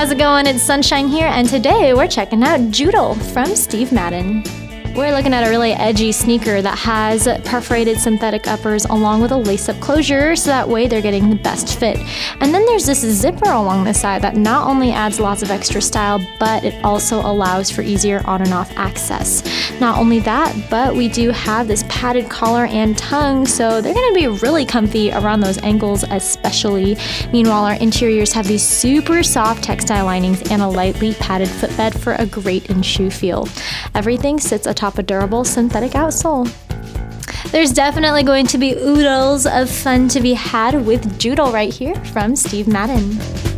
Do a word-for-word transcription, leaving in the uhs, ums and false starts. How's it going? It's Sunshine here, and today we're checking out Jhoodie from Steve Madden. We're looking at a really edgy sneaker that has perforated synthetic uppers along with a lace-up closure, so that way they're getting the best fit. And then there's this zipper along the side that not only adds lots of extra style, but it also allows for easier on and off access. Not only that, but we do have this padded collar and tongue, so they're going to be really comfy around those ankles especially. Meanwhile, our interiors have these super soft textile linings and a lightly padded footbed for a great in-shoe feel. Everything sits atop Top a durable synthetic outsole. There's definitely going to be oodles of fun to be had with Jhoodie right here from Steve Madden.